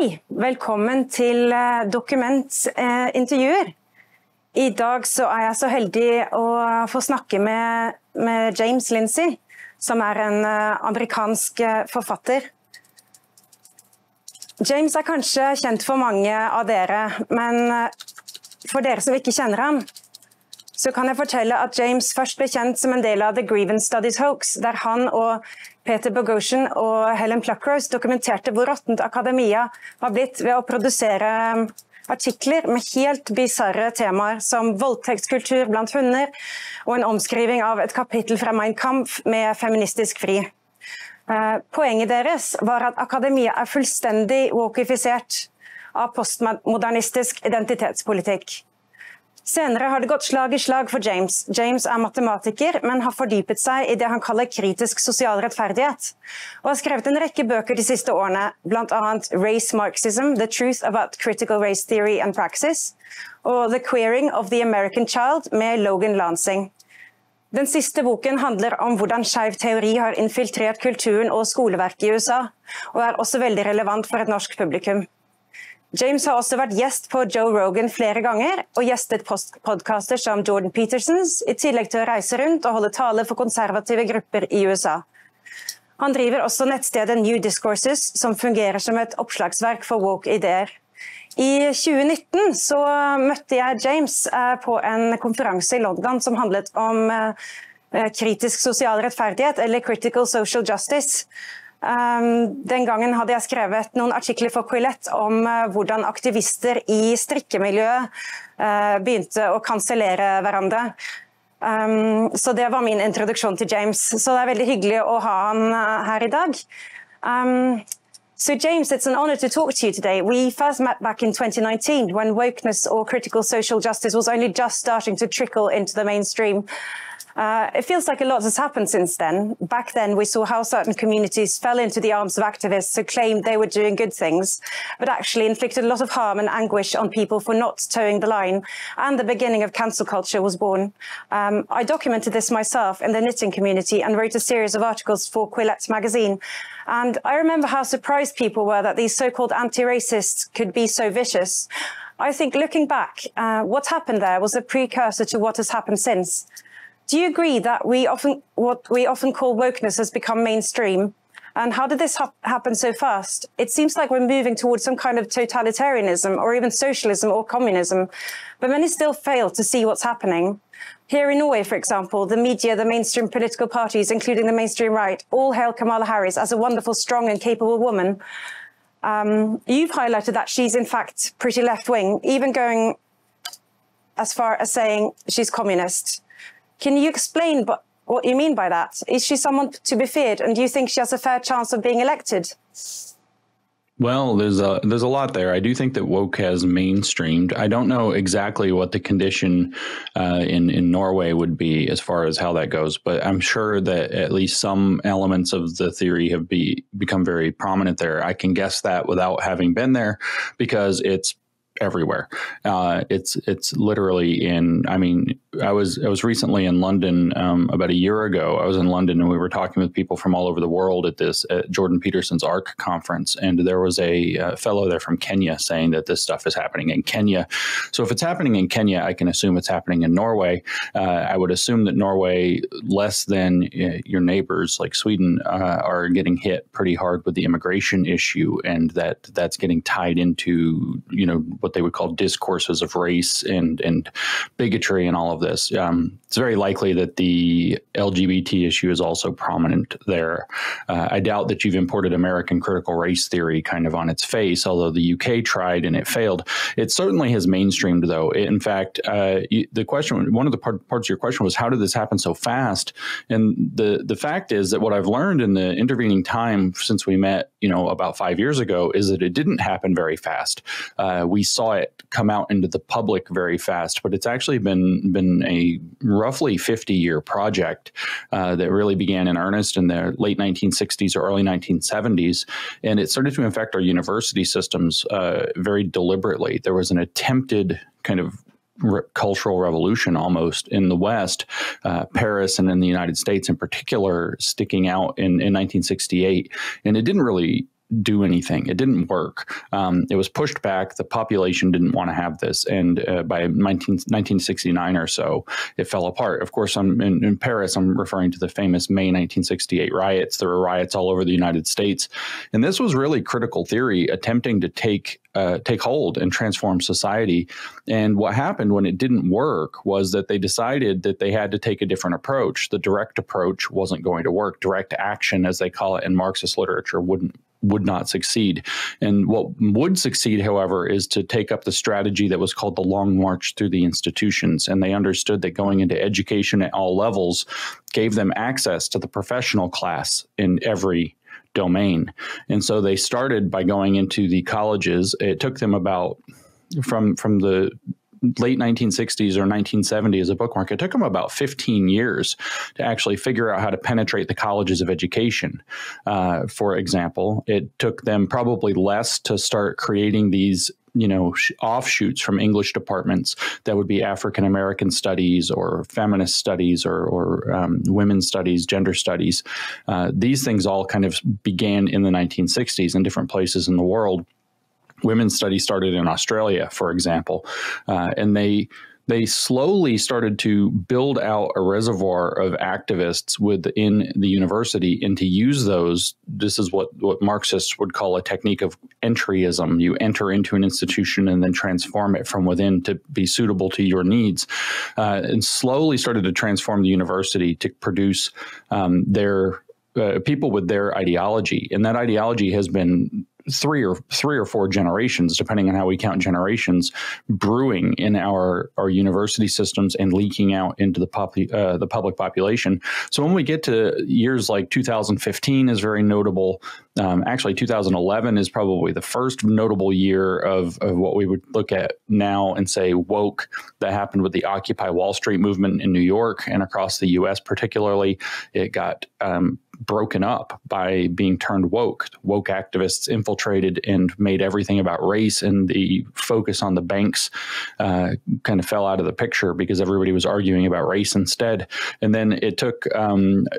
Hei, velkommen til Dokumentintervjuer. I dag så er jeg så heldig å få snakke med James Lindsay, som er en amerikansk forfatter. James er kanskje kjent for mange av dere, men for dere som ikke kjenner ham, så kan jeg fortelle at James først ble kjent som en del av The Grievance Studies Hoax, der han og Peter Boghossian og Helen Pluckrose dokumenterte hvor råttent akademia har blitt ved å produsere artikler med helt bizarre temaer som voldtektskultur blant hunder og en omskriving av et kapittel fra Mein Kampf med feministisk fri. Poenget deres var at akademia er fullstendig wokeifisert av postmodernistisk identitetspolitikk. Senere har det gått slag I slag for James. James er matematiker, men har fordypet seg I det han kaller kritisk sosial rettferdighet, og har skrevet en rekke bøker de siste årene, blant annet Race Marxism, The Truth About Critical Race Theory and Praxis, og The Queering of the American Child med Logan Lansing. Den siste boken handler om hvordan skeiv teori har infiltrert kulturen og skoleverket I USA, og også veldig relevant for et norsk publikum. James har også vært gjest på Joe Rogan flere ganger, og gjestet podcaster som Jordan Petersons, I tillegg til å reise rundt og holde tale for konservative grupper I USA. Han driver også nettstedet New Discourses, som fungerer som et oppslagsverk for woke-ideer. I 2019 så møtte jeg James på en konferanse I London som handlet om kritisk sosial rettferdighet, eller critical social justice. Den gangen hadde jeg skrevet noen artikler for Quillette om hvordan aktivister I strikkemiljøet begynte å kansellere hverandre. Så det var min introduksjon til James, så det veldig hyggelig å ha han her I dag. So James, it's an honor to talk to you today. We first met back in 2019 when wokeness or critical social justice was only just starting to trickle into the mainstream. It feels like a lot has happened since then. Back then, we saw how certain communities fell into the arms of activists who claimed they were doing good things, but actually inflicted a lot of harm and anguish on people for not towing the line. And the beginning of cancel culture was born. I documented this myself in the knitting community and wrote a series of articles for Quillette magazine. And I remember how surprised people were that these so-called anti-racists could be so vicious. I think looking back, what happened there was a precursor to what has happened since. Do you agree that what we often call wokeness has become mainstream? And how did this happen so fast? It seems like we're moving towards some kind of totalitarianism or even socialism or communism, but many still fail to see what's happening. Here in Norway, for example, the media, the mainstream political parties, including the mainstream right, all hail Kamala Harris as a wonderful, strong and capable woman. You've highlighted that she's in fact pretty left-wing, even going as far as saying she's communist. Can you explain what you mean by that? Is she someone to be feared, and do you think she has a fair chance of being elected? Well, there's a lot there. I do think that woke has mainstreamed. I don't know exactly what the condition in Norway would be as far as how that goes, but I'm sure that at least some elements of the theory have become very prominent there. I can guess that without having been there, because it's everywhere. It's literally in, I mean, I was recently in London, about a year ago. I was in London and we were talking with people from all over the world at Jordan Peterson's ARC conference. And there was a fellow there from Kenya saying that this stuff is happening in Kenya. So if it's happening in Kenya, I can assume it's happening in Norway. I would assume that Norway, less than your neighbors like Sweden, are getting hit pretty hard with the immigration issue, and that's getting tied into, you know, what they would call discourses of race and bigotry and all of this. It's very likely that the LGBT issue is also prominent there. I doubt that you've imported American critical race theory kind of on its face, although the UK tried and it failed. It certainly has mainstreamed, though. In fact, the question, one of the parts of your question was, how did this happen so fast? And the fact is that what I've learned in the intervening time since we met, you know, about 5 years ago, is that it didn't happen very fast. We saw it come out into the public very fast, but it's actually been a roughly 50-year project that really began in earnest in the late 1960s or early 1970s, and it started to affect our university systems very deliberately. There was an attempted kind of cultural revolution almost in the West, Paris and in the United States in particular, sticking out in 1968, and it didn't really do anything. It didn't work. It was pushed back. The population didn't want to have this. And by 1969 or so, it fell apart. Of course, in Paris, I'm referring to the famous May 1968 riots. There were riots all over the United States. And this was really critical theory attempting to take hold and transform society. And what happened when it didn't work was that they decided that they had to take a different approach. The direct approach wasn't going to work. Direct action, as they call it in Marxist literature, would not succeed. And what would succeed, however, is to take up the strategy that was called the Long March through the institutions. And they understood that going into education at all levels gave them access to the professional class in every domain. And so they started by going into the colleges. It took them about, from the late 1960s or 1970s as a bookmark, it took them about 15 years to actually figure out how to penetrate the colleges of education. For example, it took them probably less to start creating these, offshoots from English departments that would be African American studies or feminist studies or women's studies, gender studies. These things all kind of began in the 1960s in different places in the world. Women's studies started in Australia, for example, and they slowly started to build out a reservoir of activists within the university and to use those. This is what Marxists would call a technique of entryism. You enter into an institution and then transform it from within to be suitable to your needs, and slowly started to transform the university to produce their people with their ideology. And that ideology has been three or four generations, depending on how we count generations, brewing in our university systems and leaking out into the public population. So when we get to years like 2015 is very notable. Actually, 2011 is probably the first notable year of what we would look at now and say woke, that happened with the Occupy Wall Street movement in New York and across the U.S. particularly. It got broken up by being turned woke. Woke activists infiltrated and made everything about race, and the focus on the banks kind of fell out of the picture because everybody was arguing about race instead. And then it took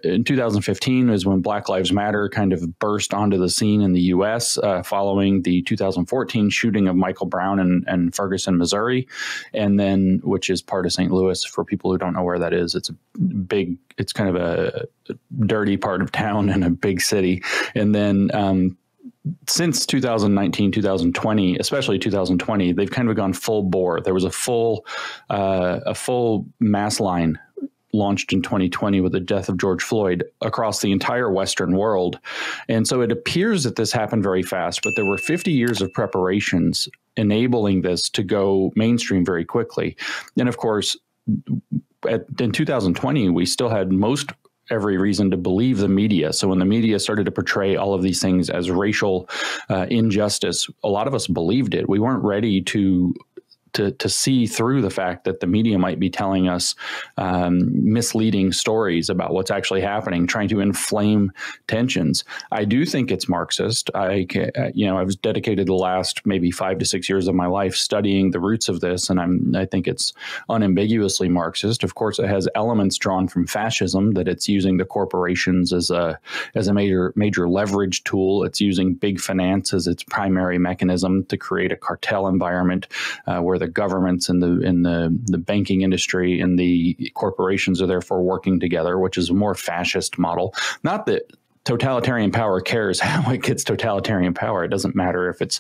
in 2015 is when Black Lives Matter kind of burst onto the scene in the U.S. Following the 2014 shooting of Michael Brown in Ferguson, Missouri, and then which is part of St. Louis. For people who don't know where that is, it's a big, it's kind of a dirty part of town in a big city. And then since 2019, 2020, especially 2020, they've kind of gone full bore. There was a full mass line launched in 2020 with the death of George Floyd across the entire Western world. And so it appears that this happened very fast, but there were 50 years of preparations enabling this to go mainstream very quickly. And of course, in 2020, we still had most every reason to believe the media. So when the media started to portray all of these things as racial injustice, a lot of us believed it. We weren't ready to see through the fact that the media might be telling us misleading stories about what's actually happening, trying to inflame tensions. I do think it's Marxist. I was dedicated the last maybe 5 to 6 years of my life studying the roots of this, and I think it's unambiguously Marxist. Of course, it has elements drawn from fascism, that it's using the corporations as a major leverage tool. It's using big finance as its primary mechanism to create a cartel environment where the governments and the banking industry and the corporations are therefore working together, which is a more fascist model. Not that totalitarian power cares how it gets totalitarian power. It doesn't matter if it's,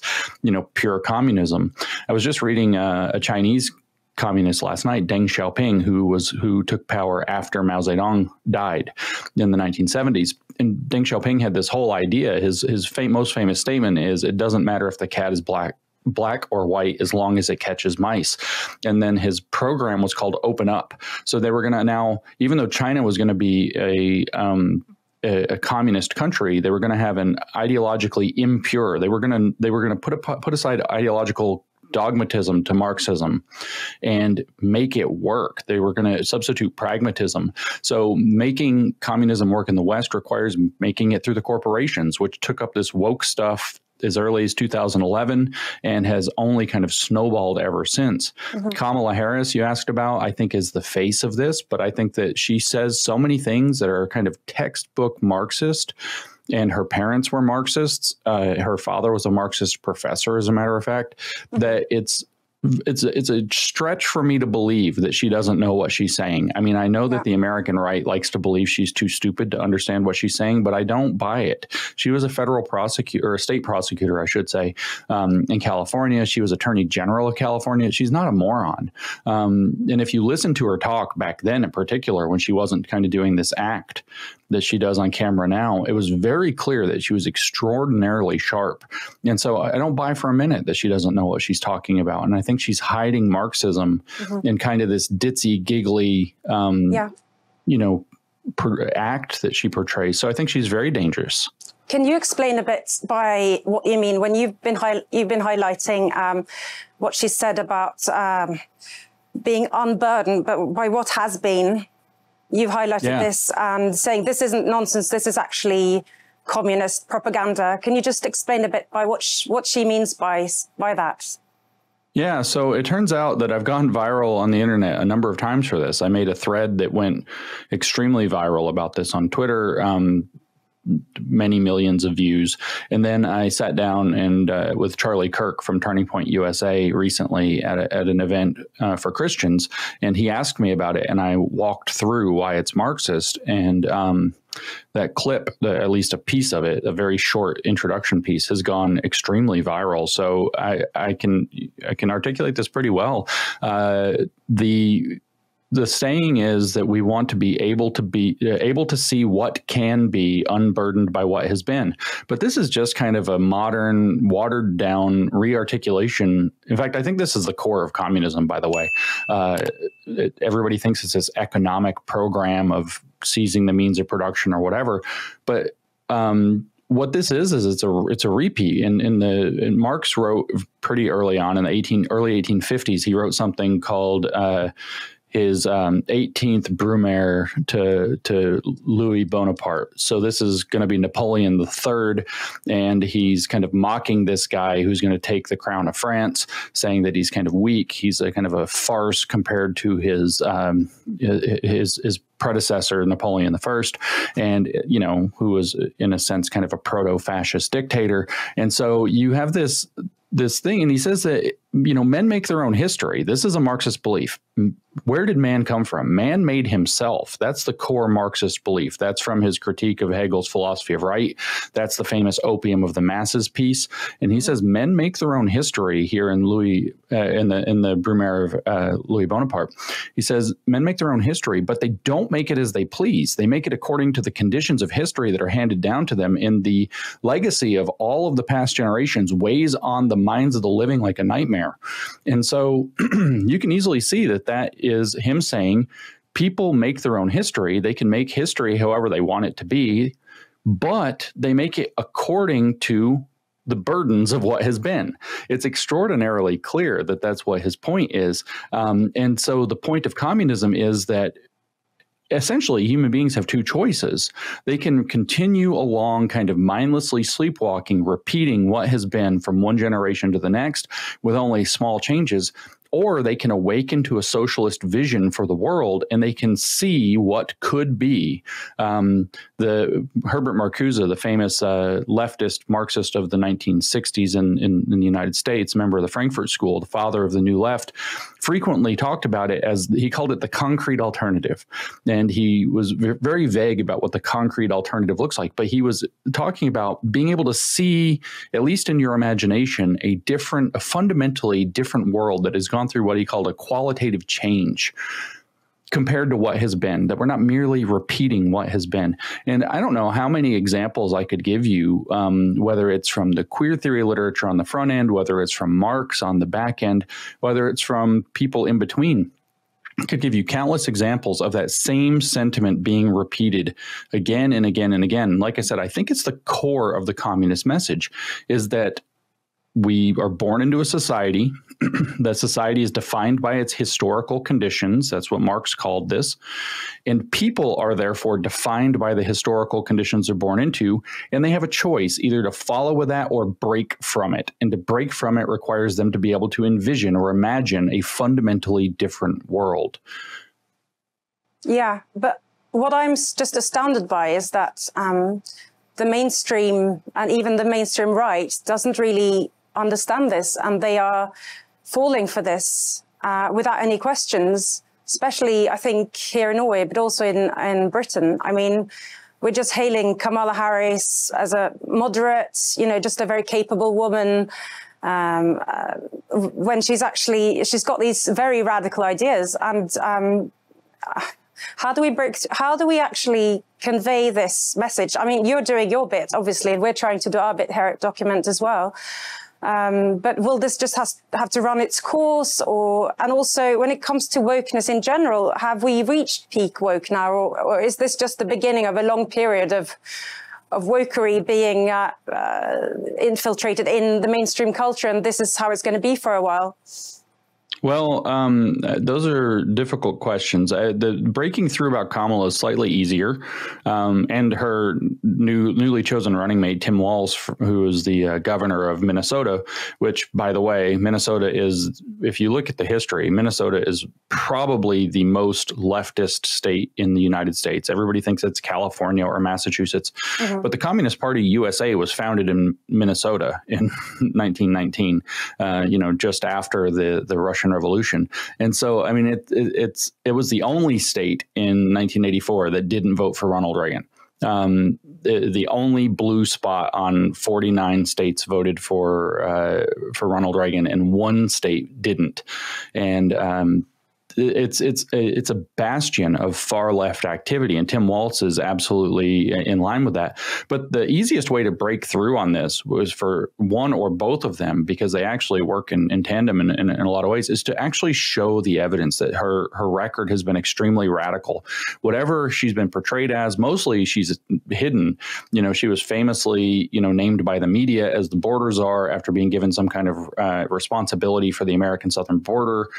pure communism. I was just reading a Chinese communist last night, Deng Xiaoping, who took power after Mao Zedong died in the 1970s. And Deng Xiaoping had this whole idea. His most famous statement is, "It doesn't matter if the cat is black or white, as long as it catches mice." And then his program was called Open Up. So they were going to now, even though China was going to be a communist country, they were going to have an ideologically impure. They were going to put aside ideological dogmatism to Marxism and make it work. They were going to substitute pragmatism. So making communism work in the West requires making it through the corporations, which took up this woke stuff as early as 2011 and has only kind of snowballed ever since. Mm-hmm. Kamala Harris, you asked about, I think is the face of this, but I think that she says so many things that are kind of textbook Marxist and her parents were Marxists. Her father was a Marxist professor, as a matter of fact, that it's a stretch for me to believe that she doesn't know what she's saying. I mean, I know that the American right likes to believe she's too stupid to understand what she's saying, but I don't buy it. She was a federal prosecutor, or a state prosecutor, I should say, in California. She was Attorney General of California. She's not a moron. And if you listen to her talk back then, in particular, when she wasn't kind of doing this act that she does on camera now, it was very clear that she was extraordinarily sharp. And so I don't buy for a minute that she doesn't know what she's talking about. And I think she's hiding Marxism in kind of this ditzy, giggly, you know, act that she portrays. So I think she's very dangerous. Can you explain a bit by what you mean when you've been highlighting what she said about being unburdened, but by what has been? You've highlighted this and saying this isn't nonsense. This is actually communist propaganda. Can you just explain a bit by what she means by that? Yeah, so it turns out that I've gone viral on the internet a number of times for this. I made a thread that went extremely viral about this on Twitter, many millions of views. And then I sat down and with Charlie Kirk from Turning Point USA recently at an event for Christians, and he asked me about it, and I walked through why it's Marxist. And that clip, at least a piece of it, a very short introduction piece, has gone extremely viral. So I can articulate this pretty well. The saying is that we want to be able to see what can be, unburdened by what has been. But this is just kind of a modern, watered down rearticulation. In fact, I think this is the core of communism, by the way. Everybody thinks it's this economic program of seizing the means of production or whatever. But what this is it's a repeat. And Marx wrote pretty early on in the early 1850s. He wrote something called his 18th Brumaire to Louis Bonaparte. So this is going to be Napoleon III, and he's kind of mocking this guy who's going to take the crown of France, saying that he's kind of weak. He's a kind of a farce compared to his predecessor, Napoleon I, and, you know, who was in a sense kind of a proto-fascist dictator. And so you have this thing, and he says that, you know, men make their own history. This is a Marxist belief. Where did man come from? Man made himself. That's the core Marxist belief. That's from his critique of Hegel's philosophy of right. That's the famous Opium of the Masses piece. And he says men make their own history here in the Brumaire of Louis Bonaparte. He says men make their own history, but they don't make it as they please. They make it according to the conditions of history that are handed down to them, in the legacy of all of the past generations weighs on the minds of the living like a nightmare. And so you can easily see that is him saying people make their own history. They can make history however they want it to be, but they make it according to the burdens of what has been. It's extraordinarily clear that that's what his point is. And so the point of communism is that essentially human beings have two choices. They can continue along kind of mindlessly sleepwalking, repeating what has been from one generation to the next with only small changes, or they can awaken to a socialist vision for the world, and they can see what could be. The Herbert Marcuse, the famous leftist Marxist of the 1960s in the United States, member of the Frankfurt School, the father of the New Left, frequently talked about it as, he called it the concrete alternative. And he was very vague about what the concrete alternative looks like, but he was talking about being able to see, at least in your imagination, a fundamentally different world that has gone through what he called a qualitative change compared to what has been, that we're not merely repeating what has been. And I don't know how many examples I could give you, whether it's from the queer theory literature on the front end, whether it's from Marx on the back end, whether it's from people in between. I could give you countless examples of that same sentiment being repeated again and again and again. Like I said, I think it's the core of the communist message, is that we are born into a society. That society is defined by its historical conditions. That's what Marx called this. And people are therefore defined by the historical conditions they're born into. And they have a choice either to follow with that or break from it. And to break from it requires them to be able to envision or imagine a fundamentally different world. Yeah, but what I'm just astounded by is that the mainstream and even the mainstream right doesn't really understand this, and they are falling for this without any questions, especially I think here in Norway, but also in Britain. I mean, we're just hailing Kamala Harris as a moderate, you know, just a very capable woman, when she's got these very radical ideas. And how do we actually convey this message? I mean, you're doing your bit, obviously, and we're trying to do our bit here at Document as well. But will this just have to run its course? Or, and also when it comes to wokeness in general, have we reached peak woke now, or is this just the beginning of a long period of wokery being infiltrated in the mainstream culture, and this is how it's going to be for a while? Well, those are difficult questions. The breaking through about Kamala is slightly easier, and her newly chosen running mate, Tim Walz, who is the governor of Minnesota, which, by the way, Minnesota is, if you look at the history, Minnesota is probably the most leftist state in the United States. Everybody thinks it's California or Massachusetts, but the Communist Party USA was founded in Minnesota in 1919, you know, just after the Russian Revolution. And so, I mean, it was the only state in 1984 that didn't vote for Ronald Reagan. The only blue spot on 49 states voted for Ronald Reagan, and one state didn't. And it's a bastion of far left activity, and Tim Walz is absolutely in line with that. But the easiest way to break through on this was for one or both of them, because they actually work in tandem in a lot of ways, is to actually show the evidence that her record has been extremely radical. Whatever she's been portrayed as, mostly she's hidden. You know, she was famously, you know, named by the media as the border czar after being given some kind of responsibility for the American southern border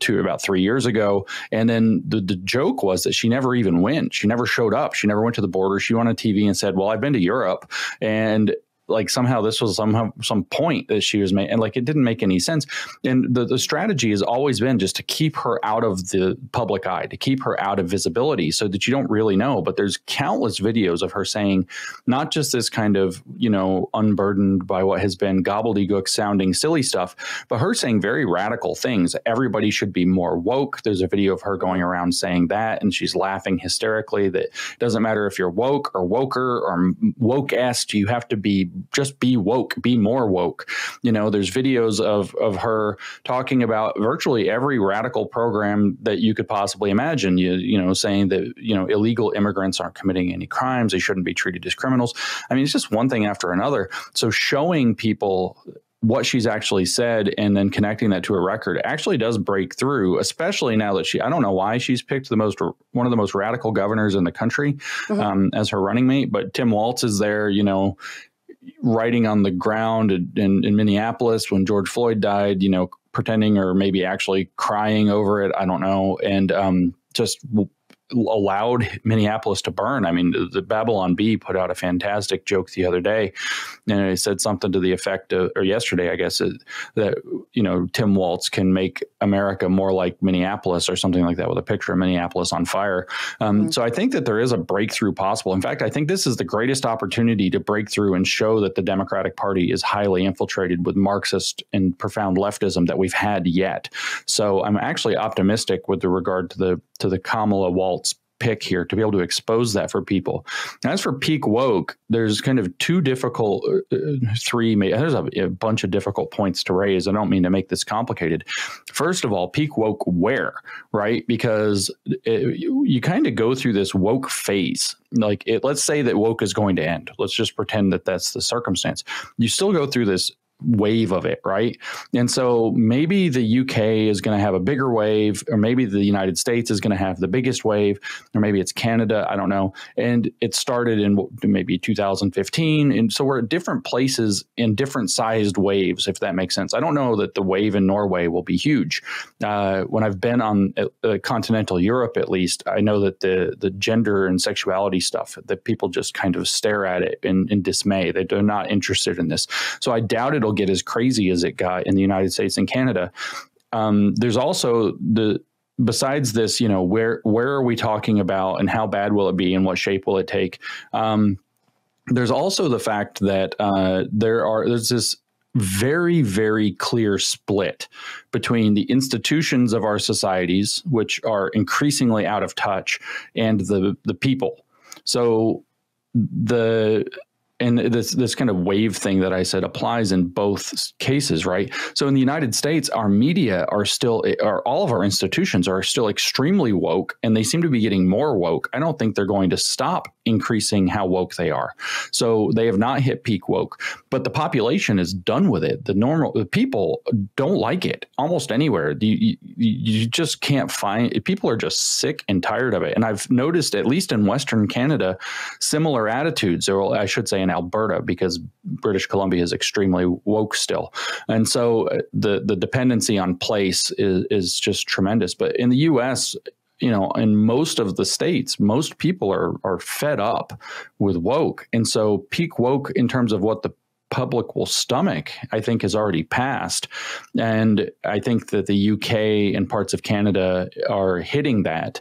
to about 3 years ago. And then the joke was that she never even went. She never showed up. She never went to the border. She went on TV and said, well, I've been to Europe. And like somehow this was some point that she was made, and like it didn't make any sense. And the strategy has always been just to keep her out of the public eye, to keep her out of visibility, so that you don't really know. But there's countless videos of her saying not just this kind of, you know, unburdened by what has been gobbledygook sounding silly stuff, but her saying very radical things. Everybody should be more woke. There's a video of her going around saying that, and she's laughing hysterically that it doesn't matter if you're woke or woker or woke-est, you have to be just be woke, be more woke. You know, there's videos of her talking about virtually every radical program that you could possibly imagine, you know, saying that, you know, illegal immigrants aren't committing any crimes. They shouldn't be treated as criminals. I mean, it's just one thing after another. So showing people what she's actually said and then connecting that to a record actually does break through, especially now that she, I don't know why she's picked one of the most radical governors in the country as her running mate, but Tim Walz is there, you know, writing on the ground in Minneapolis when George Floyd died, you know, pretending or maybe actually crying over it. I don't know. And just allowed Minneapolis to burn. I mean, the Babylon Bee put out a fantastic joke the other day, and it said something to the effect of, or yesterday, I guess, that, you know, Tim Walz can make America more like Minneapolis or something like that, with a picture of Minneapolis on fire. So I think that there is a breakthrough possible. In fact, I think this is the greatest opportunity to break through and show that the Democratic Party is highly infiltrated with Marxist and profound leftism that we've had yet. So I'm actually optimistic with regard to the Kamala Walz pick here, to be able to expose that for people. As for peak woke, there's kind of two difficult, there's a bunch of difficult points to raise. I don't mean to make this complicated. First of all, peak woke where, right? Because you kind of go through this woke phase. Like, let's say that woke is going to end. Let's just pretend that that's the circumstance. You still go through this wave of it, right? And so maybe the UK is going to have a bigger wave, or maybe the United States is going to have the biggest wave, or maybe it's Canada, I don't know. And it started in maybe 2015. And so we're at different places in different sized waves, if that makes sense. I don't know that the wave in Norway will be huge. When I've been on continental Europe, at least, I know that the gender and sexuality stuff, that people just kind of stare at it in dismay. They're not interested in this. So I doubt it'll get as crazy as it got in the United States and Canada. There's also besides this, you know, where are we talking about, and how bad will it be, and what shape will it take? There's also the fact that there's this very, very clear split between the institutions of our societies, which are increasingly out of touch, and the people. So this kind of wave thing that I said applies in both cases, right? So in the United States, our media are still, all of our institutions are still extremely woke, and they seem to be getting more woke. I don't think they're going to stop increasing how woke they are. So they have not hit peak woke, but the population is done with it. The people don't like it almost anywhere. You just can't find, people are just sick and tired of it. And I've noticed, at least in Western Canada, similar attitudes, or I should say in Alberta, because British Columbia is extremely woke still. And so the dependency on place is just tremendous. But in the U.S., you know, in most of the states, most people are fed up with woke. And so peak woke in terms of what the public will stomach, I think, has already passed. And I think that the UK and parts of Canada are hitting that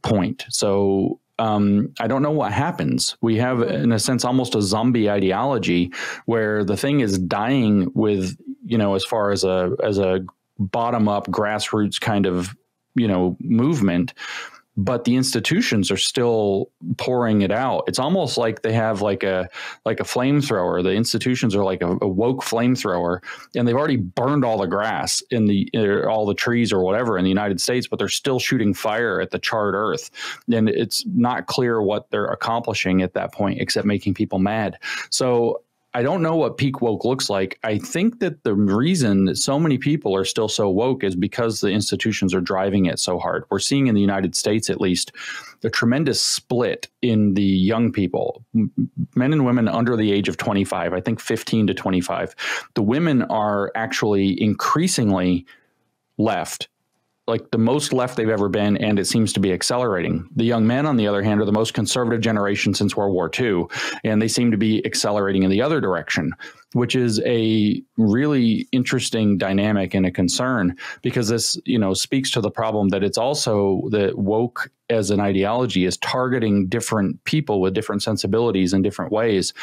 point. So I don't know what happens. We have, in a sense, almost a zombie ideology where the thing is dying with, you know, as far as a bottom up grassroots kind of, you know, movement, but the institutions are still pouring it out. It's almost like they have like a flamethrower. The institutions are like a woke flamethrower, and they've already burned all the grass in all the trees or whatever in the United States, but they're still shooting fire at the charred earth. And it's not clear what they're accomplishing at that point, except making people mad. So I don't know what peak woke looks like. I think that the reason that so many people are still so woke is because the institutions are driving it so hard. We're seeing in the United States, at least, a tremendous split in the young people, men and women under the age of 25, I think 15 to 25. The women are actually increasingly left, like the most left they've ever been, and it seems to be accelerating. The young men, on the other hand, are the most conservative generation since World War II, and they seem to be accelerating in the other direction, which is a really interesting dynamic and a concern, because this, you know, speaks to the problem that it's also that woke as an ideology is targeting different people with different sensibilities in different ways.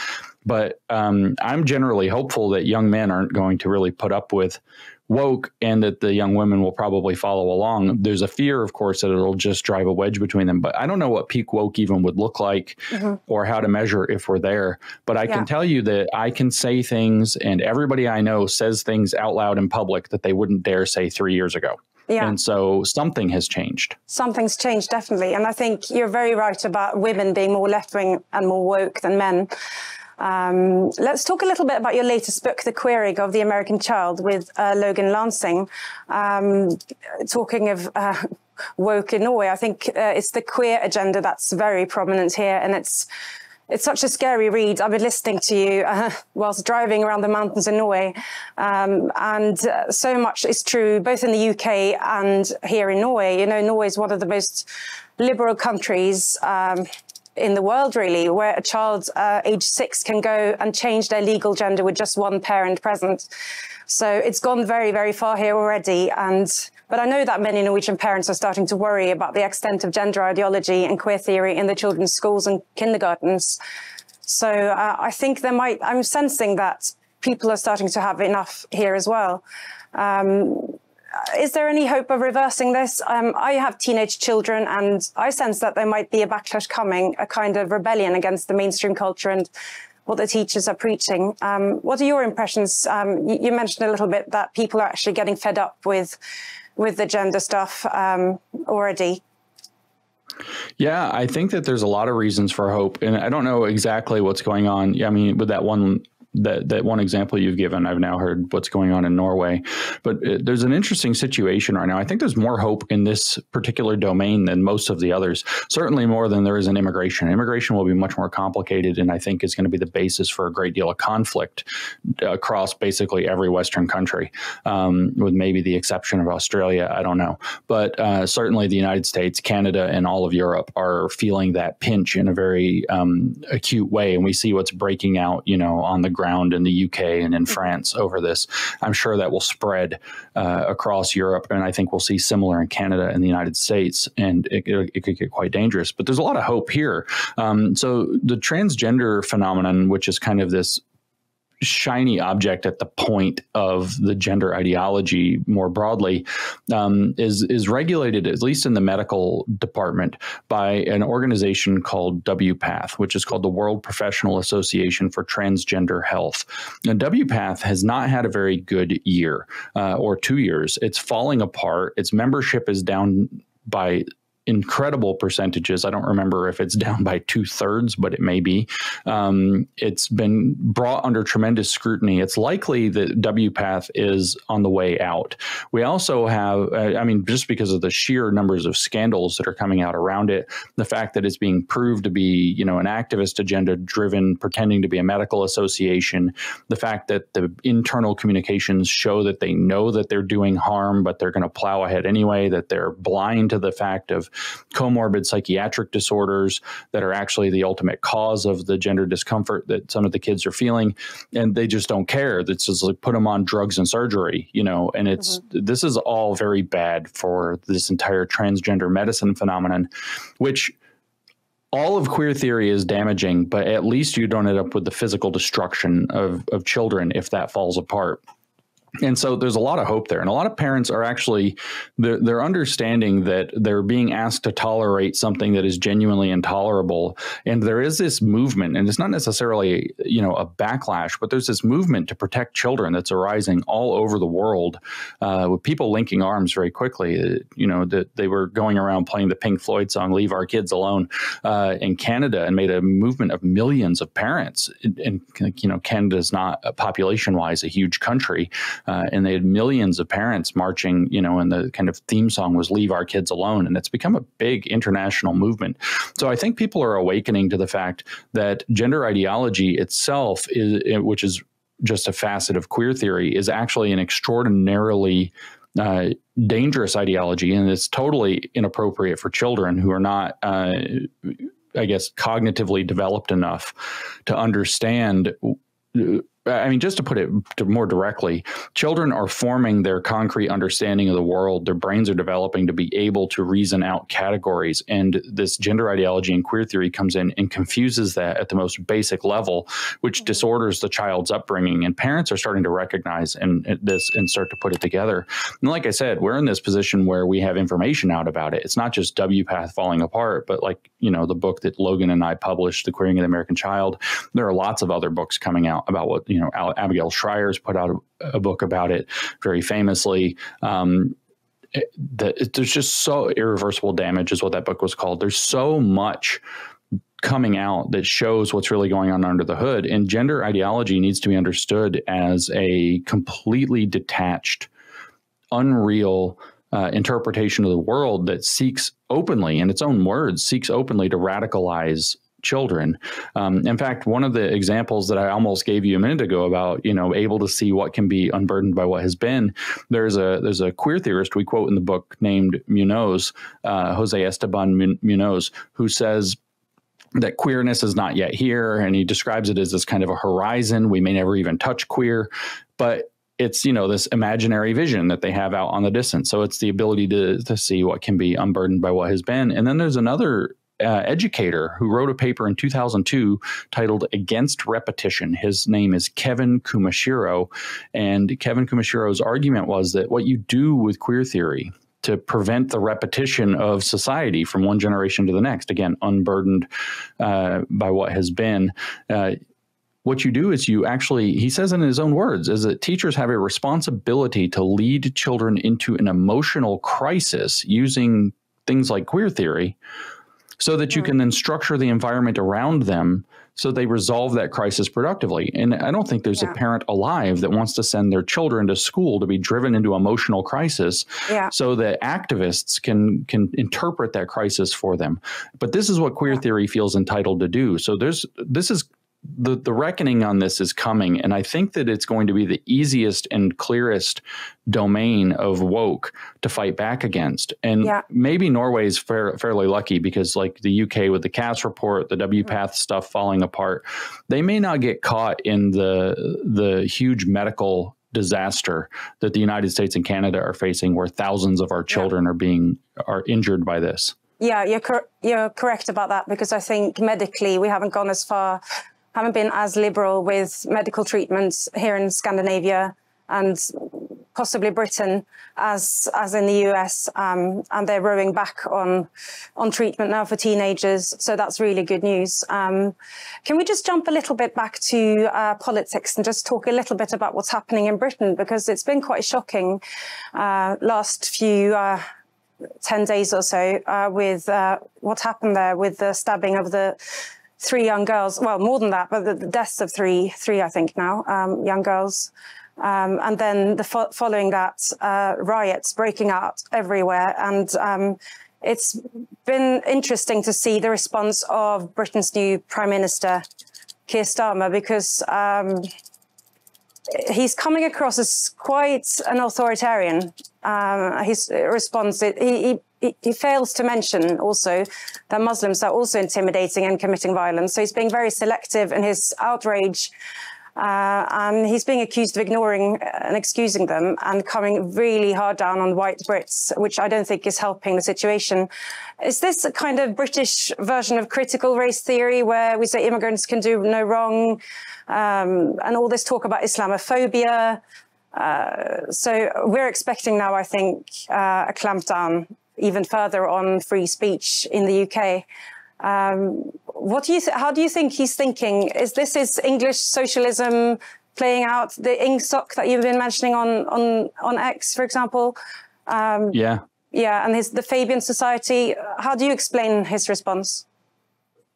But I'm generally hopeful that young men aren't going to really put up with woke, and that the young women will probably follow along. There's a fear, of course, that it'll just drive a wedge between them. But I don't know what peak woke even would look like, or how to measure if we're there. But I can tell you that I can say things, and everybody I know says things out loud in public that they wouldn't dare say 3 years ago. Yeah. And so something has changed. Something's changed, definitely. And I think you're very right about women being more left-wing and more woke than men. Let's talk a little bit about your latest book, The Queering of the American Child, with Logan Lansing, talking of woke in Norway. I think it's the queer agenda that's very prominent here, and it's such a scary read. I've been listening to you whilst driving around the mountains in Norway. And so much is true, both in the UK and here in Norway. You know, Norway is one of the most liberal countries in the world, really, where a child age 6 can go and change their legal gender with just one parent present. So it's gone very, very far here already. But I know that many Norwegian parents are starting to worry about the extent of gender ideology and queer theory in the children's schools and kindergartens. So I think I'm sensing that people are starting to have enough here as well. Is there any hope of reversing this? I have teenage children, and I sense that there might be a backlash coming, a kind of rebellion against the mainstream culture and what the teachers are preaching. What are your impressions? You mentioned a little bit that people are actually getting fed up with the gender stuff already. Yeah, I think that there's a lot of reasons for hope, and I don't know exactly what's going on. I mean, with that one example you've given, I've now heard what's going on in Norway. But there's an interesting situation right now. I think there's more hope in this particular domain than most of the others, certainly more than there is in immigration. Immigration will be much more complicated, and I think is going to be the basis for a great deal of conflict across basically every Western country, with maybe the exception of Australia. I don't know. But certainly the United States, Canada, and all of Europe are feeling that pinch in a very acute way. And we see what's breaking out, you know, on the ground in the UK and in France over this. I'm sure that will spread across Europe, and I think we'll see similar in Canada and the United States, and it could get quite dangerous. But there's a lot of hope here. So the transgender phenomenon, which is kind of this shiny object at the point of the gender ideology more broadly, is regulated, at least in the medical department, by an organization called WPATH, which is called the World Professional Association for Transgender Health. Now, WPATH has not had a very good year or 2 years. It's falling apart. Its membership is down by incredible percentages. I don't remember if it's down by 2/3, but it may be. It's been brought under tremendous scrutiny. It's likely that WPATH is on the way out. We also have, I mean, just because of the sheer numbers of scandals that are coming out around it, the fact that it's being proved to be, you know, an activist agenda driven, pretending to be a medical association, the fact that the internal communications show that they know that they're doing harm, but they're going to plow ahead anyway, that they're blind to the fact of comorbid psychiatric disorders that are actually the ultimate cause of the gender discomfort that some of the kids are feeling, and they just don't care. It's just like put them on drugs and surgery, you know, and it's this is all very bad for this entire transgender medicine phenomenon, which all of queer theory is damaging, but at least you don't end up with the physical destruction of children if that falls apart. And so there's a lot of hope there. And a lot of parents are actually, they're understanding that they're being asked to tolerate something that is genuinely intolerable. And there is this movement, and it's not necessarily, you know, a backlash, but there's this movement to protect children that's arising all over the world with people linking arms very quickly. You know, that they were going around playing the Pink Floyd song, Leave Our Kids Alone, in Canada, and made a movement of millions of parents. And, you know, Canada's not population-wise a huge country. And they had millions of parents marching, you know, and the kind of theme song was Leave Our Kids Alone. And it's become a big international movement. So I think people are awakening to the fact that gender ideology itself, which is just a facet of queer theory, is actually an extraordinarily dangerous ideology. And it's totally inappropriate for children who are not I guess, cognitively developed enough to understand. I mean, just to put it more directly, children are forming their concrete understanding of the world. Their brains are developing to be able to reason out categories. And this gender ideology and queer theory comes in and confuses that at the most basic level, which disorders the child's upbringing. And parents are starting to recognize this and start to put it together. And like I said, we're in this position where we have information out about it. It's not just WPATH falling apart, but like, you know, the book that Logan and I published, The Queering of the American Child. There are lots of other books coming out about what, you know, Abigail Schreier's put out a book about it very famously. There's just so irreversible damage is what that book was called. There's so much coming out that shows what's really going on under the hood. And gender ideology needs to be understood as a completely detached, unreal interpretation of the world that seeks openly, in its own words, seeks openly to radicalize children. In fact, one of the examples that I almost gave you a minute ago about, you know, able to see what can be unburdened by what has been, there's a queer theorist we quote in the book named Munoz, Jose Esteban Munoz, who says that queerness is not yet here. And he describes it as this kind of a horizon. We may never even touch queer, but it's, you know, this imaginary vision that they have out on the distance. So it's the ability to see what can be unburdened by what has been. And then there's another educator who wrote a paper in 2002 titled Against Repetition. His name is Kevin Kumashiro. And Kevin Kumashiro's argument was that what you do with queer theory to prevent the repetition of society from one generation to the next, again, unburdened by what has been, what you do is you actually, he says in his own words, is that teachers have a responsibility to lead children into an emotional crisis using things like queer theory, so that you can then structure the environment around them so they resolve that crisis productively. And I don't think there's a parent alive that wants to send their children to school to be driven into emotional crisis so that activists can interpret that crisis for them. But this is what queer theory feels entitled to do. So this is the reckoning on this is coming, and I think that it's going to be the easiest and clearest domain of woke to fight back against. And maybe Norway's fairly lucky, because like the UK with the Cass report, the WPATH stuff falling apart, they may not get caught in the huge medical disaster that the United States and Canada are facing, where thousands of our children are injured by this. Yeah, you're correct about that, because I think medically we haven't gone as far, haven't been as liberal with medical treatments here in Scandinavia and possibly Britain as in the US, and they're rowing back on treatment now for teenagers. So that's really good news. Can we just jump a little bit back to politics and just talk a little bit about what's happening in Britain? Because it's been quite shocking last few 10 days or so with what happened there with the stabbing of the three young girls, well, more than that, but the deaths of three I think now, young girls. And then the following that, riots breaking out everywhere. And it's been interesting to see the response of Britain's new Prime Minister, Keir Starmer, because he's coming across as quite an authoritarian. His response, he fails to mention also that Muslims are also intimidating and committing violence. So he's being very selective in his outrage, and he's being accused of ignoring and excusing them and coming really hard down on white Brits, which I don't think is helping the situation. Is this a kind of British version of critical race theory, where we say immigrants can do no wrong, and all this talk about Islamophobia? So we're expecting now, I think, a clampdown even further on free speech in the UK. What do you how do you think he's thinking? Is this his English socialism playing out? The Ingsoc that you've been mentioning on X, for example. And the Fabian Society. How do you explain his response?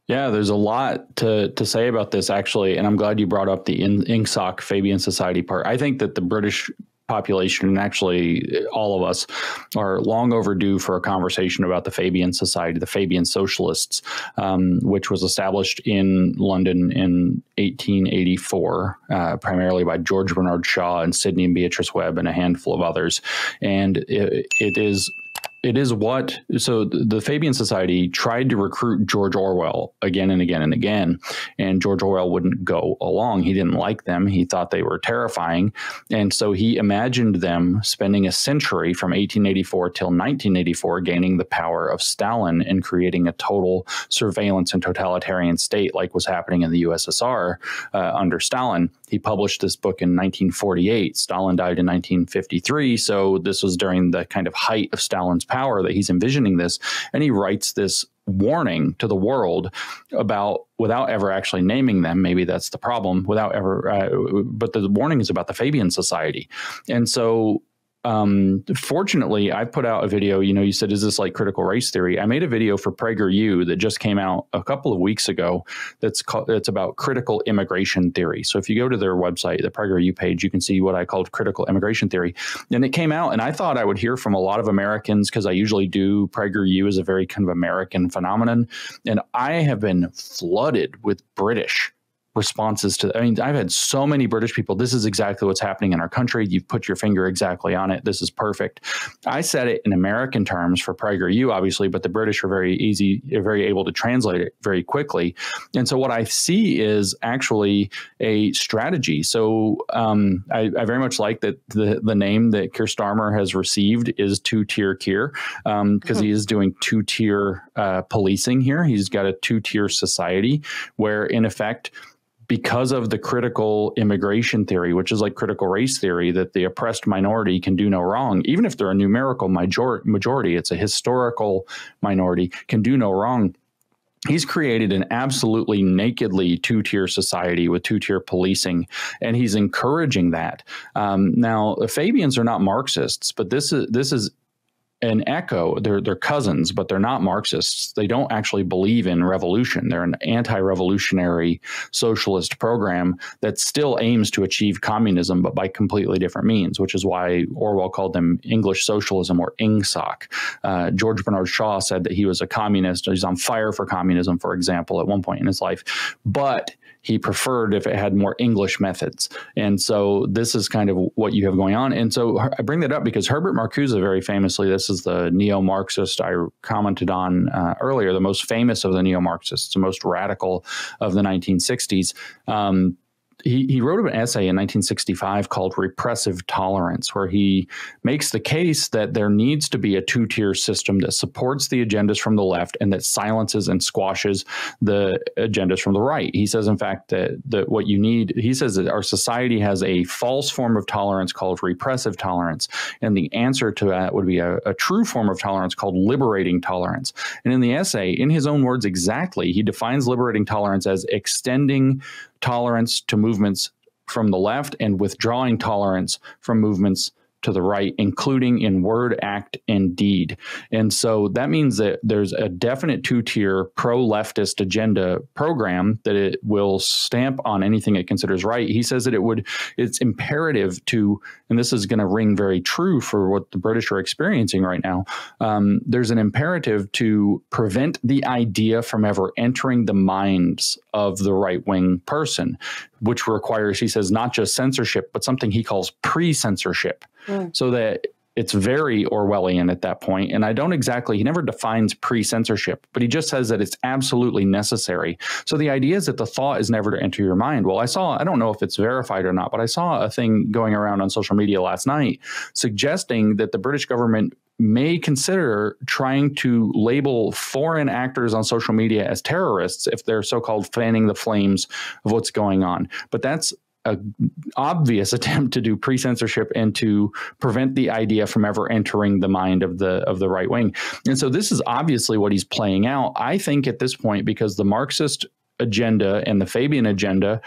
Yeah, there's a lot to say about this, actually, and I'm glad you brought up the Ingsoc Fabian Society part. I think that the British population, and actually all of us, are long overdue for a conversation about the Fabian Society, the Fabian Socialists, which was established in London in 1884, primarily by George Bernard Shaw and Sidney and Beatrice Webb and a handful of others. And so the Fabian Society tried to recruit George Orwell again and again and again, and George Orwell wouldn't go along. He didn't like them. He thought they were terrifying. And so he imagined them spending a century from 1884 till 1984 gaining the power of Stalin and creating a total surveillance and totalitarian state like was happening in the USSR under Stalin. He published this book in 1948. Stalin died in 1953, so this was during the kind of height of Stalin's power that he's envisioning this, and he writes this warning to the world about, without ever actually naming them, maybe that's the problem, without ever, but the warning is about the Fabian Society. And so fortunately, I put out a video, you said, is this like critical race theory? I made a video for Prager U that just came out a couple of weeks ago that's about critical immigration theory. So if you go to their website, the Prager U page, you can see what I called critical immigration theory. And it came out, and I thought I would hear from a lot of Americans, because I usually do. Prager U is a very kind of American phenomenon. And I have been flooded with British responses to, I've had so many British people, this is exactly what's happening in our country. You've put your finger exactly on it. This is perfect. I said it in American terms for Prager U, obviously, but the British are very able to translate it very quickly. And so what I see is actually a strategy. So I very much like that the name that Keir Starmer has received is two-tier Keir, because he is doing two-tier policing here. He's got a two-tier society where, in effect, because of the critical immigration theory, which is like critical race theory, that the oppressed minority can do no wrong, even if they're a numerical majority, it's a historical minority, can do no wrong. He's created an absolutely nakedly two-tier society with two-tier policing, and he's encouraging that. Now, the Fabians are not Marxists, but this is an echo. They're cousins, but they're not Marxists. They don't actually believe in revolution. They're an anti-revolutionary socialist program that still aims to achieve communism, but by completely different means, which is why Orwell called them English socialism, or Ingsoc. George Bernard Shaw said that he was a communist. He's on fire for communism, for example, at one point in his life, but he preferred if it had more English methods. And so this is kind of what you have going on. And so I bring that up because Herbert Marcuse, very famously, this is the neo-Marxist I commented on earlier, the most famous of the neo-Marxists, the most radical of the 1960s. He wrote an essay in 1965 called Repressive Tolerance, where he makes the case that there needs to be a two-tier system that supports the agendas from the left and that silences and squashes the agendas from the right. He says, in fact, that what you need, he says that our society has a false form of tolerance called repressive tolerance. And the answer to that would be a true form of tolerance called liberating tolerance. And in the essay, in his own words exactly, he defines liberating tolerance as extending tolerance to movements from the left and withdrawing tolerance from movements to the right, including in word, act, and deed. And so that means that there's a definite two-tier pro-leftist agenda program that it will stamp on anything it considers right. He says that it's imperative to, and this is going to ring very true for what the British are experiencing right now, there's an imperative to prevent the idea from ever entering the minds of the right-wing person, which requires, he says, not just censorship, but something he calls pre-censorship. So that it's very Orwellian at that point. And I don't exactly, he never defines pre-censorship, but he just says that it's absolutely necessary. So the idea is that the thought is never to enter your mind. Well, I don't know if it's verified or not, but I saw a thing going around on social media last night suggesting that the British government may consider trying to label foreign actors on social media as terrorists if they're so-called fanning the flames of what's going on. But that's an obvious attempt to do pre-censorship and to prevent the idea from ever entering the mind of the right wing. And so this is obviously what he's playing out, I think, at this point, because the Marxist agenda and the Fabian agenda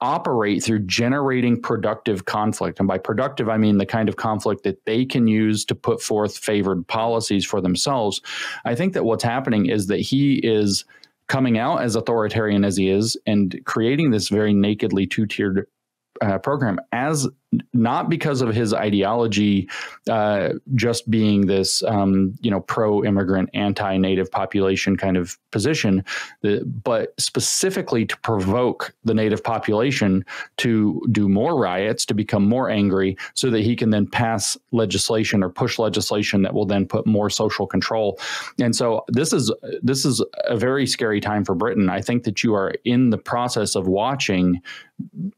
operate through generating productive conflict. And by productive, I mean the kind of conflict that they can use to put forth favored policies for themselves. I think that what's happening is that he is coming out as authoritarian as he is and creating this very nakedly two-tiered program, as not because of his ideology just being this pro-immigrant, anti-native population kind of position, but specifically to provoke the native population to do more riots, to become more angry, so that he can then pass legislation or push legislation that will then put more social control. And so this is a very scary time for Britain. I think that you are in the process of watching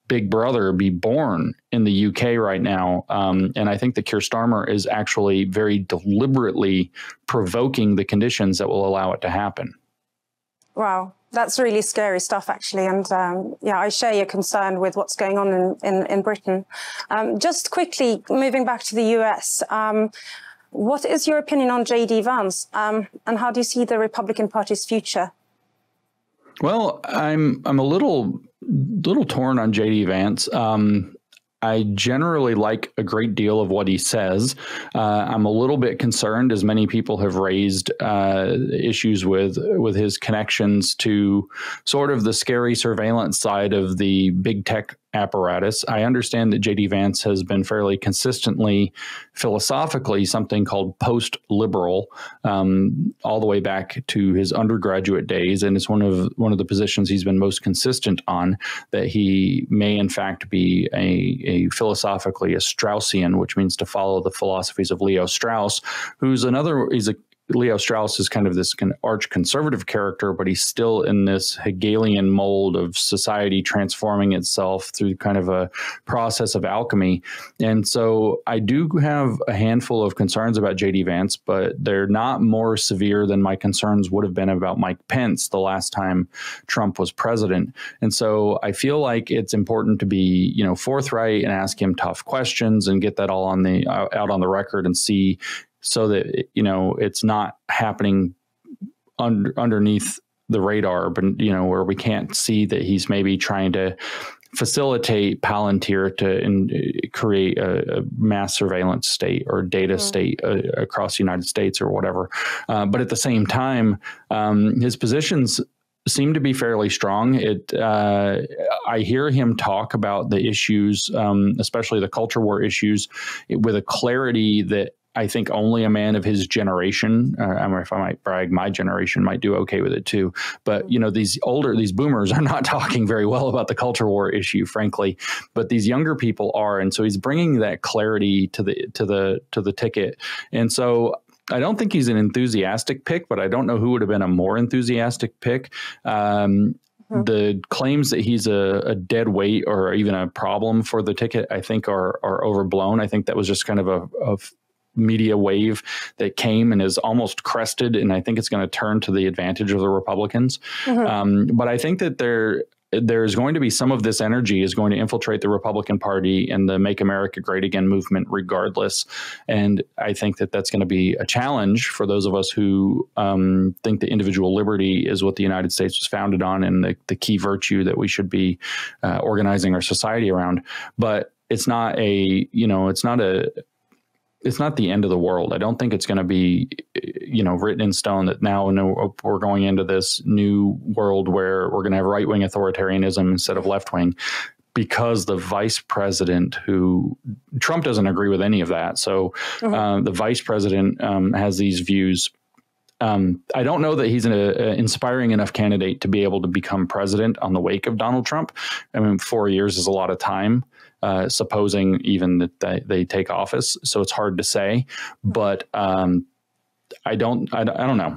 Big Brother be born in the UK right now. And I think that Keir Starmer is actually very deliberately provoking the conditions that will allow it to happen. Wow. That's really scary stuff, actually. And yeah, I share your concern with what's going on in Britain. Just quickly, moving back to the US, what is your opinion on J.D. Vance? And how do you see the Republican Party's future? Well, I'm a little torn on J.D. Vance. I generally like a great deal of what he says. I'm a little bit concerned, as many people have raised, issues with his connections to sort of the scary surveillance side of the big tech apparatus. I understand that J.D. Vance has been fairly consistently philosophically something called post-liberal all the way back to his undergraduate days, and it's one of the positions he's been most consistent on, that he may in fact be a philosophically a Straussian, which means to follow the philosophies of Leo Strauss, who's Leo Strauss is kind of this arch conservative character, but he's still in this Hegelian mold of society transforming itself through kind of a process of alchemy. And so I do have a handful of concerns about J.D. Vance, but they're not more severe than my concerns would have been about Mike Pence the last time Trump was president. And so I feel like it's important to be, forthright and ask him tough questions and get that all on the out on the record and see, so that, it's not happening underneath the radar, but, where we can't see that he's maybe trying to facilitate Palantir to create a mass surveillance state or data state across the United States or whatever. But at the same time, his positions seem to be fairly strong. I hear him talk about the issues, especially the culture war issues, with a clarity that I think only a man of his generation, I don't know, if I might brag, my generation might do okay with it too. But, you know, these boomers are not talking very well about the culture war issue, frankly, but these younger people are. And so he's bringing that clarity to the ticket. And so I don't think he's an enthusiastic pick, but I don't know who would have been a more enthusiastic pick. The claims that he's a dead weight or even a problem for the ticket, I think, are overblown. I think that was just kind of a media wave that came and is almost crested, and I think it's going to turn to the advantage of the Republicans. But I think that there's going to be some of this energy is going to infiltrate the Republican Party and the Make America Great Again movement regardless. And I think that that's going to be a challenge for those of us who think that individual liberty is what the United States was founded on and the key virtue that we should be organizing our society around. But it's not a, you know, it's not the end of the world. I don't think it's going to be, you know, written in stone that now we're going into this new world where we're going to have right-wing authoritarianism instead of left-wing, because the vice president, who Trump doesn't agree with any of that. So the vice president has these views. I don't know that he's an inspiring enough candidate to be able to become president on the wake of Donald Trump. I mean, 4 years is a lot of time, supposing even that they take office. So it's hard to say, but I don't know.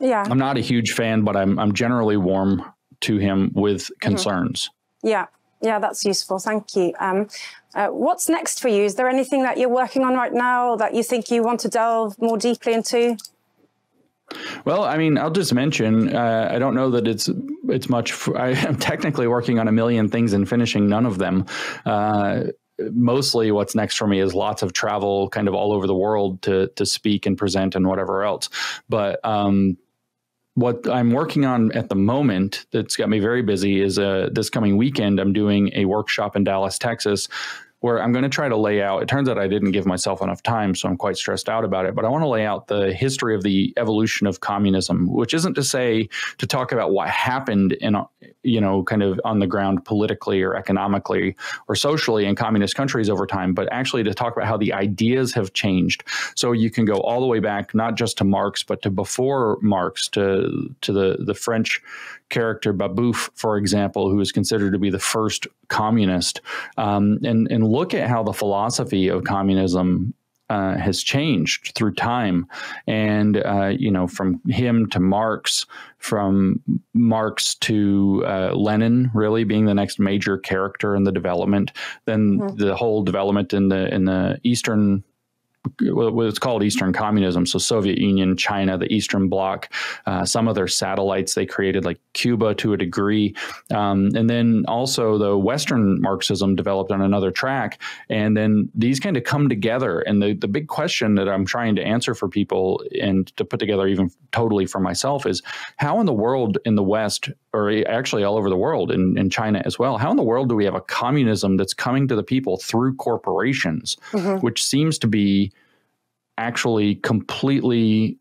Yeah, I'm not a huge fan, but I'm generally warm to him with concerns. Yeah. Yeah, that's useful. Thank you. What's next for you? Is there anything that you're working on right now that you think you want to delve more deeply into? Well, I mean, I'll just mention, I don't know that it's much. I am technically working on a million things and finishing none of them. Mostly what's next for me is lots of travel kind of all over the world to speak and present and whatever else. But what I'm working on at the moment that's got me very busy is this coming weekend, I'm doing a workshop in Dallas, Texas, where I'm going to try to lay out, it turns out I didn't give myself enough time, so I'm quite stressed out about it, but I want to lay out the history of the evolution of communism, which isn't to say to talk about what happened in, you know, kind of on the ground politically or economically or socially in communist countries over time, but actually to talk about how the ideas have changed. So you can go all the way back, not just to Marx, but to before Marx, to the French character Babouf, for example, who is considered to be the first communist, and look at how the philosophy of communism has changed through time. And, you know, from him to Marx, from Marx to Lenin, really being the next major character in the development, then the whole development in the Eastern, what it's called Eastern communism. So Soviet Union, China, the Eastern Bloc, some of their satellites they created, like Cuba to a degree. And then also the Western Marxism developed on another track. And then these kind of come together. And the big question that I'm trying to answer for people and to put together even totally for myself is how in the world in the West, or actually all over the world, in China as well, how in the world do we have a communism that's coming to the people through corporations, which seems to be actually completely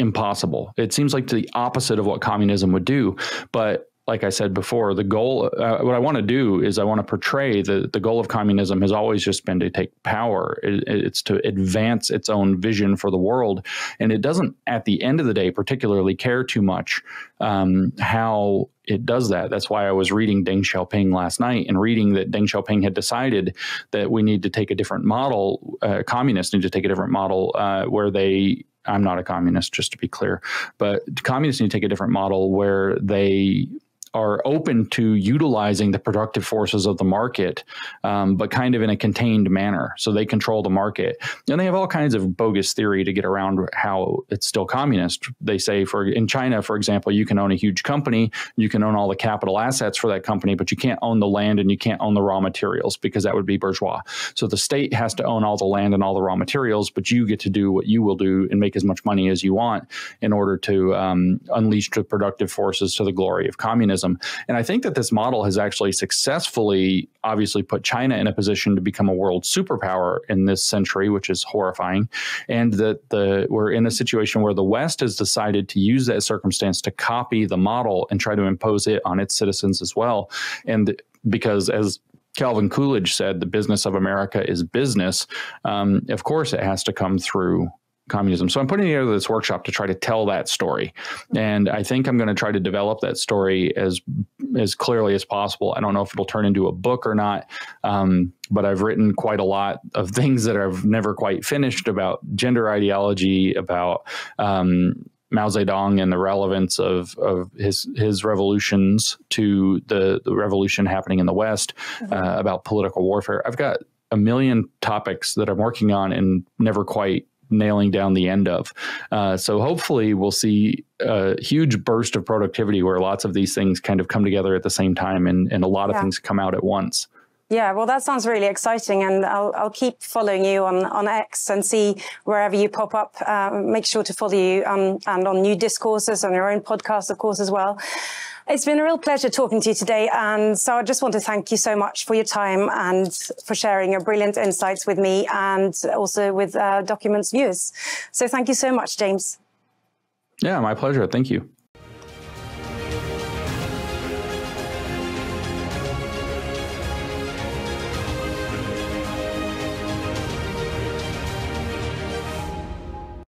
impossible. It seems like the opposite of what communism would do. But like I said before, the goal, what I want to do is I want to portray the goal of communism has always just been to take power. It's to advance its own vision for the world. And it doesn't, at the end of the day, particularly care too much how it does that. That's why I was reading Deng Xiaoping last night and reading that Deng Xiaoping had decided that we need to take a different model. Communists need to take a different model where they, I'm not a communist, just to be clear, but communists need to take a different model where they are open to utilizing the productive forces of the market, but kind of in a contained manner. So they control the market. And they have all kinds of bogus theory to get around how it's still communist. They say in China, for example, you can own a huge company, you can own all the capital assets for that company, but you can't own the land and you can't own the raw materials because that would be bourgeois. So the state has to own all the land and all the raw materials, but you get to do what you will do and make as much money as you want in order to unleash the productive forces to the glory of communism. And I think that this model has actually successfully, obviously, put China in a position to become a world superpower in this century, which is horrifying. And that we're in a situation where the West has decided to use that circumstance to copy the model and try to impose it on its citizens as well. And because as Calvin Coolidge said, the business of America is business. Of course, it has to come through communism. So I'm putting together this workshop to try to tell that story. And I think I'm going to try to develop that story as clearly as possible. I don't know if it'll turn into a book or not, but I've written quite a lot of things that I've never quite finished about gender ideology, about Mao Zedong and the relevance of his revolutions to the revolution happening in the West, about political warfare. I've got a million topics that I'm working on and never quite nailing down the end of. So hopefully we'll see a huge burst of productivity where lots of these things kind of come together at the same time, and a lot of things come out at once. Yeah, well, that sounds really exciting, and I'll keep following you on X and see wherever you pop up. Make sure to follow you and on New Discourses, on your own podcast, of course, as well. It's been a real pleasure talking to you today, and so I just want to thank you so much for your time and for sharing your brilliant insights with me and also with Documents viewers. So thank you so much, James. Yeah, my pleasure. Thank you.